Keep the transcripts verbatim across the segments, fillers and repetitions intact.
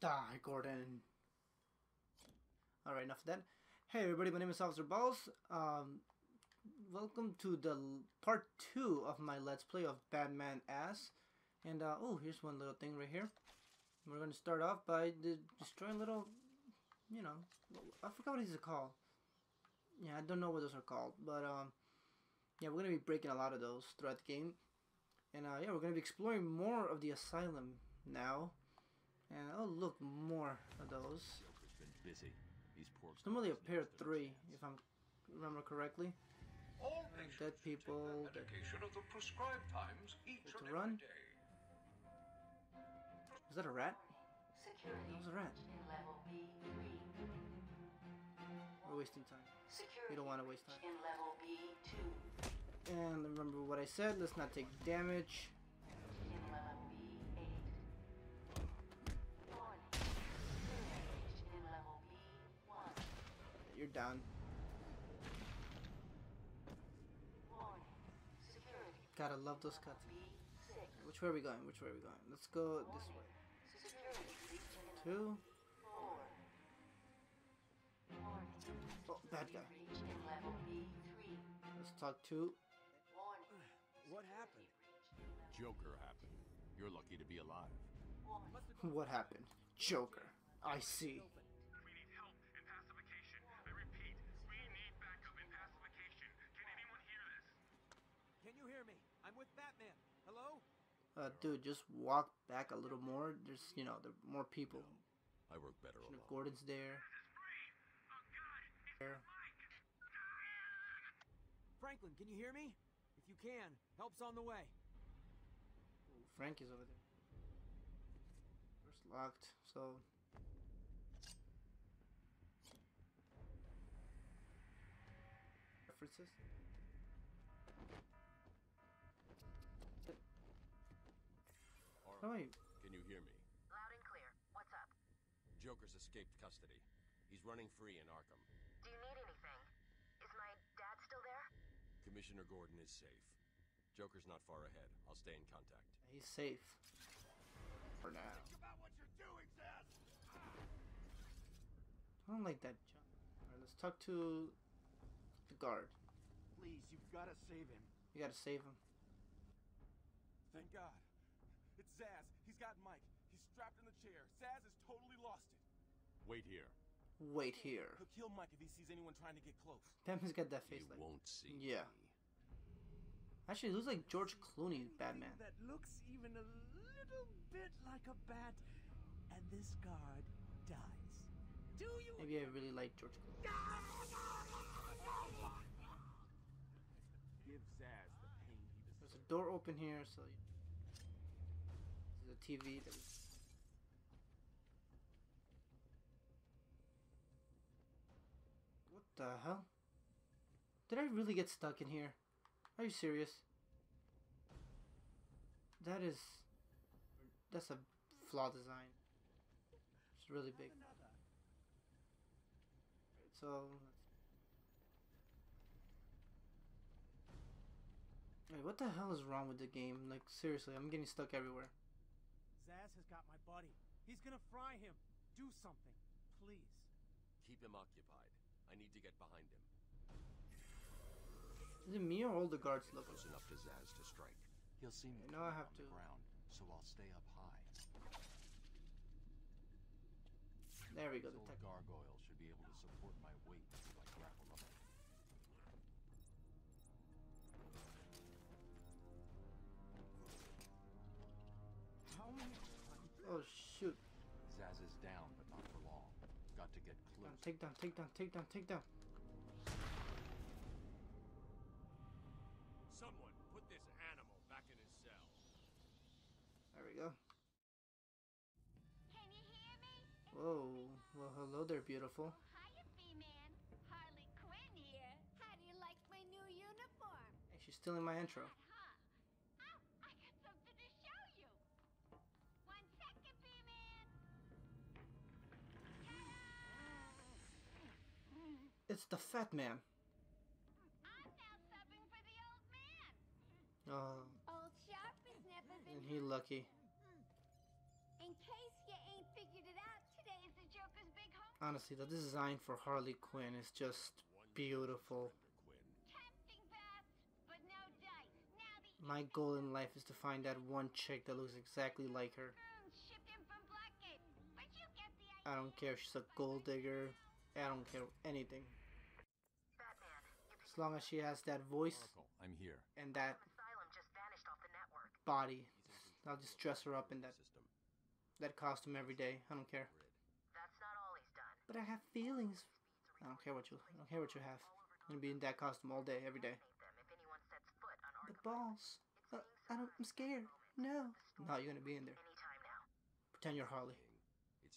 Die, Gordon. Alright, enough of that. Hey everybody, my name is Officer Balls. Um, welcome to the part two of my Let's Play of Batman Ass. And, uh, oh, here's one little thing right here. We're gonna start off by de destroying little, you know, I forgot what these are called. Yeah, I don't know what those are called, but, um, yeah, we're gonna be breaking a lot of those throughout the game. And, uh, yeah, we're gonna be exploring more of the asylum now. And, oh, look, more of those. Joker's been busy. These poor it's normally a pair of three, if I remember correctly. All uh, dead people, that medication at the prescribed times each and every day. Is that a rat? Security. That was a rat. In level B three. We're wasting time. Security. We don't want to waste time. In level B two. And remember what I said, let's not take damage. In level B eight. Warning. In level B one. You're down. Warning. Security. Gotta love those cuts. Which way are we going? Which way are we going? Let's go this way. Two. Oh, bad guy. Let's talk to. What happened? Joker happened. You're lucky to be alive. What happened? Joker. I see. We need help in pacification. I repeat, we need backup in pacification. Can anyone hear this? Can you hear me? I'm with Batman. Hello? Uh, dude, just walk back a little more. There's, you know, there are more people. No, I work better alone. Gordon's there. Oh, God. There. Franklin, can you hear me? If you can, help's on the way. Ooh, Frank is over there. Door's locked, so. References? Hi. Can you hear me? Loud and clear. What's up? Joker's escaped custody. He's running free in Arkham. Do you need anything? Is my dad still there? Commissioner Gordon is safe. Joker's not far ahead. I'll stay in contact. He's safe. For now. Think about what you're doing, Zsasz! I don't like that jump. Alright, let's talk to the guard. Please, you've got to save him. You got to save him. Thank God. It's Zsasz. He's got Mike. He's strapped in the chair. Zsasz has totally lost it. Wait here. Wait here. He'll kill Mike if he sees anyone trying to get close. Damn, he's got that face. He like... won't see. Yeah. Me. Actually, he looks like George Clooney, Batman. That looks even a little bit like a bat, and this guard dies. Do you? Maybe I really like George Clooney. Give Zsasz the pain he deserves. There's a door open here, so. You... The T V that was... What the hell? Did I really get stuck in here? Are you serious? That is... That's a flawed design. It's really big. So... Wait, what the hell is wrong with the game? Like, seriously, I'm getting stuck everywhere. Zsasz has got my buddy. He's gonna fry him. Do something, please. Keep him occupied. I need to get behind him. Is it me or all the guards look close enough to Zsasz to strike? He'll see me. No, I have to. Ground, so I'll stay up high. There we go. The gargoyle should be able to support my weight if I grapple up. Oh shoot. Zsasz is down, but not for long. Got to get close. Take down, take down, take down, take down. Someone put this animal back in his cell. There we go. Can you hear me? Whoa. Well, hello there, beautiful. Oh, hiya, B-man. Harley Quinn here. How do you like my new uniform? Hey, she's stealing my intro. It's the fat man. I'm now subbing for the old man. Oh. Old Sharp has never been. And he lucky. In case you ain't figured it out Honestly, the design for Harley Quinn is just beautiful. My goal in life is to find that one chick that looks exactly like her. I don't care if she's a gold digger. I don't care anything. As long as she has that voice, Oracle, I'm here, and that body, I'll just dress her up in that that costume every day. I don't care. That's not all he's done. But I have feelings. I don't care what you. I don't care what you have. I'm gonna be in that costume all day, every day. The balls. Uh, I don't. I'm scared. No. No, you're gonna be in there. Pretend you're Harley.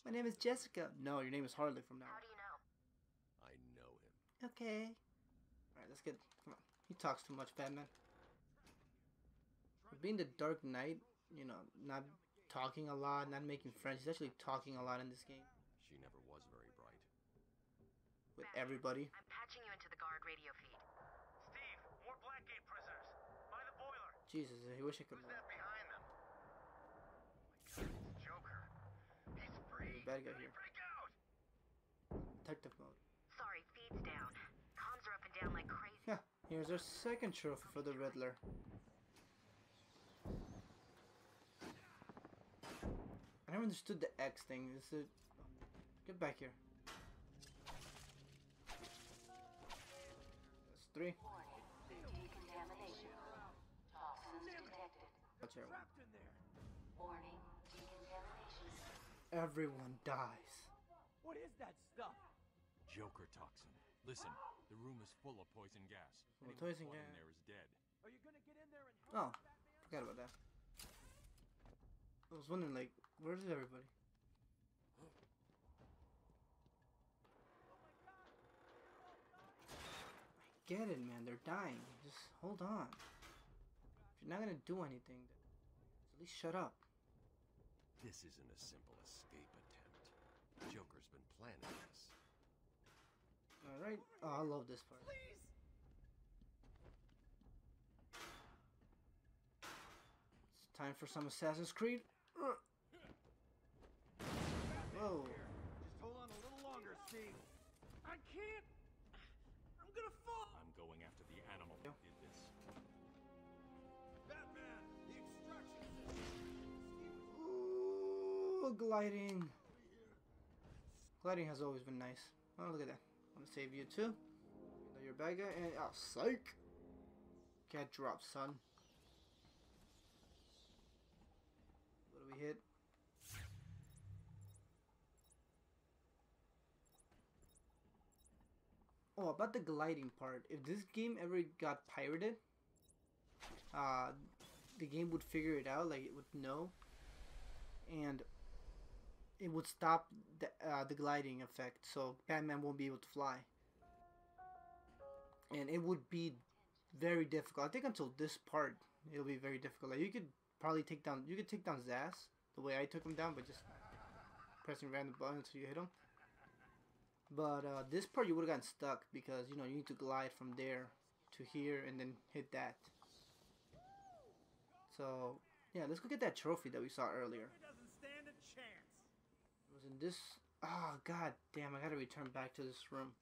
My name is Jessica. No, your name is Harley from now on. How do you know? I know him. Okay. Alright, let's get... Come on. He talks too much, Batman. But being the Dark Knight, you know, not talking a lot, not making friends. He's actually talking a lot in this game. She never was very bright. With Batman, everybody. I'm patching you into the guard radio feed. Steve, more Blackgate prisoners. By the boiler. Jesus, I wish I could... Who's that behind them? Oh my God, it's Joker. He's free. You better go here. Detective mode. Sorry, feed's down. Comms are up and down like crazy. Yeah, here's our second trophy for the Riddler. I never understood the X thing. This is... Get back here. That's three. Decontamination. Toxins detected. Watch out. Trapped in there. Warning, decontamination. Everyone dies. What is that stuff? Joker toxin. Listen, the room is full of poison gas. Well, poison gas. There is dead. Are you gonna get in there and help? Oh, forgot about that. I was wondering, like, where is everybody? Oh my God. I get it, man. They're dying. Just hold on. If you're not gonna do anything, then at least shut up. This isn't a simple escape attempt. Joker's been planning this. Alright. Oh, I love this part. Please. It's time for some Assassin's Creed. Whoa. Just hold on a little longer, Steve. I can't. I'm gonna fall. I'm going after the animal that did this. Batman, the extraction system. Ooh, gliding. Gliding has always been nice. Oh, look at that. I'm gonna save you too. You know you're a bad guy, and oh, psych! Get dropped, son. What do we hit? Oh, about the gliding part. If this game ever got pirated, uh, the game would figure it out. Like it would know, and it would stop the, uh, the gliding effect, so Batman won't be able to fly. And it would be very difficult. I think until this part, it'll be very difficult. Like you could probably take down, you could take down Zsasz the way I took him down, by just pressing random buttons until you hit him. But uh, this part you would have gotten stuck because you know you need to glide from there to here and then hit that. So yeah, let's go get that trophy that we saw earlier. It doesn't stand a chance. It was in this. Oh, god damn, I gotta return back to this room.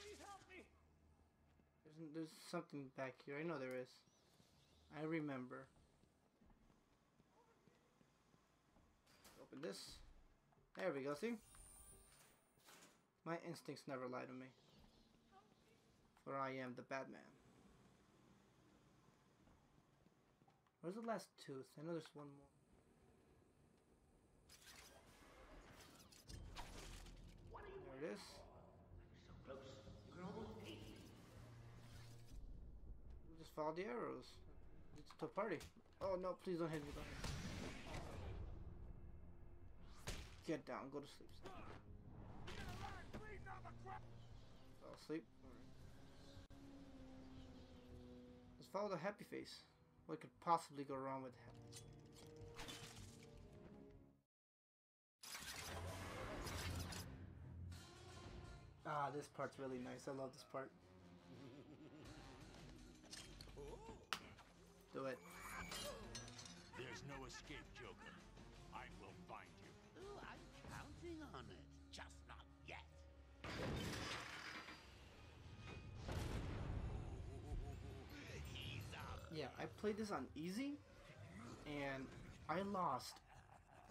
Please help me. There's, there's something back here. I know there is. I remember. Open this. There we go, see? My instincts never lie to me. For I am the Batman. Where's the last tooth? I know there's one more. There it is. So close. You can almost hit me. Just follow the arrows. It's a tough party. Oh no, please don't hit me. Don't hit me. Get down, go to sleep. I'll sleep. Right. Let's follow the happy face. What could possibly go wrong with that? Ah, this part's really nice. I love this part. Do it. There's no escape, Joker. I will find you. Ooh, I'm counting on it. Just not played this on easy, and I lost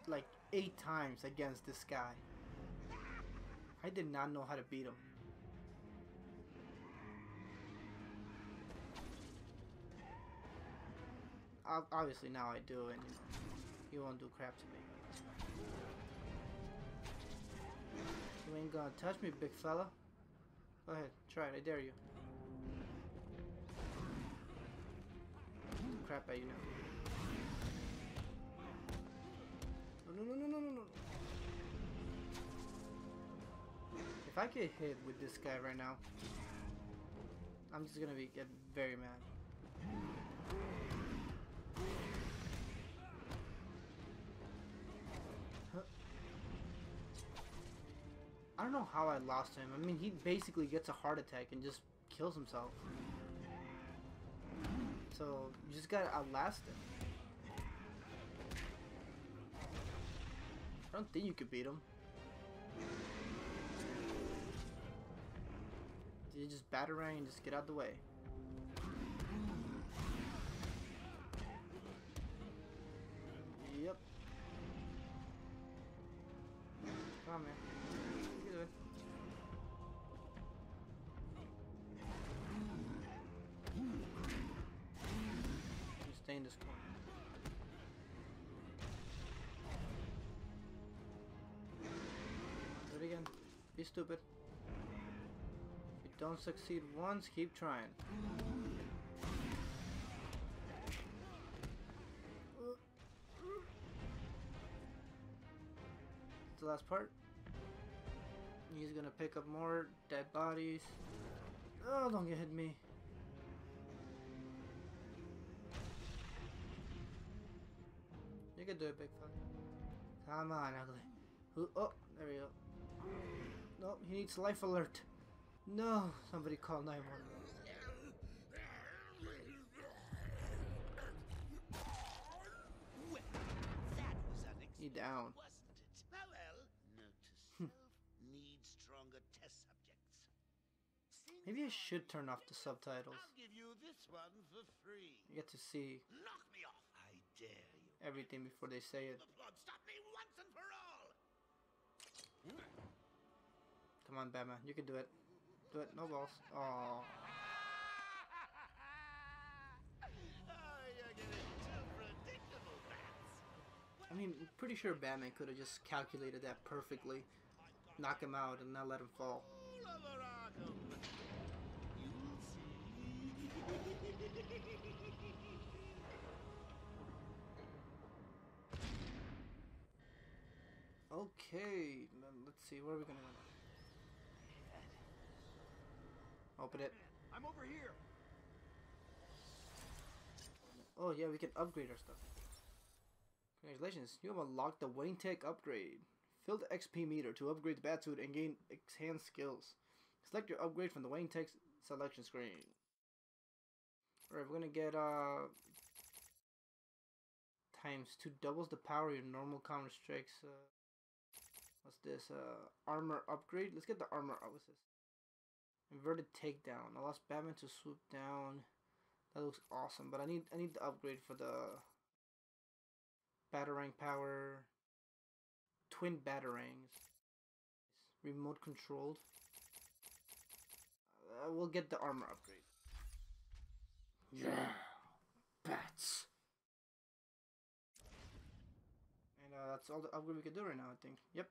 like eight times against this guy. I did not know how to beat him. Obviously now I do, and you know, he won't do crap to me. You ain't gonna touch me, big fella. Go ahead, try it, I dare you. Crap at you now. No, no, no, no, no, no, no. If I get hit with this guy right now, I'm just gonna be get very mad. I don't know how I lost him. I mean, he basically gets a heart attack and just kills himself. So, you just gotta outlast him. I don't think you could beat him. You just Batarang and just get out the way. Yep. Come on, man. Stay in this corner. Do it again. Be stupid. If you don't succeed once, keep trying. That's the last part. He's gonna pick up more dead bodies. Oh, don't get hit me. You can do it, big fella. Come on, ugly. Who? Oh, there we go. Nope, he needs life alert. No, somebody call nine one one. Well, that was unexpected. He down. Wasn't it? Oh, well, note to self. Need stronger test subjects. Maybe I should turn off the subtitles. I'll give you this one for free. You get to see Knock me off. I dare you. Everything before they say it. The plot. Stop me once and for all. Come on, Batman, you can do it. Do it, no balls. Oh. I mean, I'm pretty sure Batman could have just calculated that perfectly. Knock him out and not let him fall. Okay, let's see, where are we gonna go? Open it. I'm over here. Oh yeah, we can upgrade our stuff. Congratulations, you have unlocked the Wayne Tech upgrade. Fill the X P meter to upgrade the Batsuit and gain enhanced skills. Select your upgrade from the Wayne Tech selection screen. Alright, we're gonna get uh times two doubles the power of your normal counter strikes. Uh, what's this? Uh, armor upgrade. Let's get the armor. Oh, what's this? Inverted takedown. I lost Batman to swoop down. That looks awesome, but I need I need the upgrade for the Batarang power. Twin Batarangs, remote controlled. Uh, we'll get the armor upgrade. Yeah, bats. And uh, that's all the upgrade we can do right now, I think. Yep.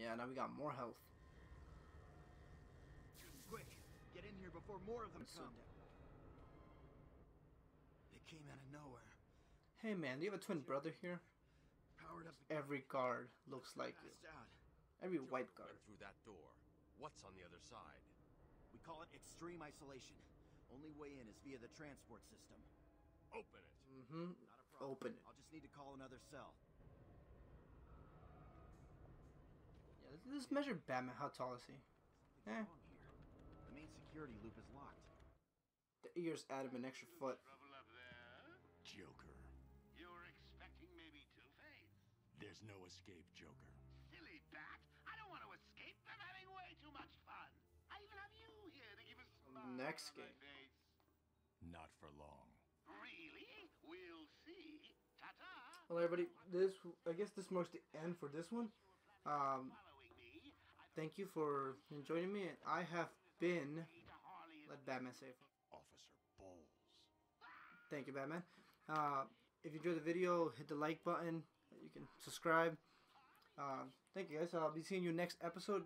Yeah, now we got more health. Quick, get in here before more of them Let's come. It came out of nowhere. Hey man, do you have a twin brother here? Powered up every guard looks like you. Every white guard. Through that door. What's on the other side? We call it extreme isolation. Only way in is via the transport system. Open it. Mm-hmm. Not a problem. Open it. I'll just need to call another cell. Yeah, let's, let's measure Batman. How tall is he? Eh. The main security loop is locked. The ears add him an extra foot. Joker. You're expecting maybe two fades. There's no escape, Joker. Silly bat! I don't want to escape. I'm having way too much fun. I even have you here to give a smile on my face. Next game. Not for long. Really? We'll see. Ta-ta. Well, everybody, this I guess this marks the end for this one. Um, thank you for joining me. And I have been. Let Batman save. Officer Boles. Thank you, Batman. Uh, if you enjoyed the video, hit the like button. You can subscribe. Uh, thank you guys. I'll be seeing you next episode.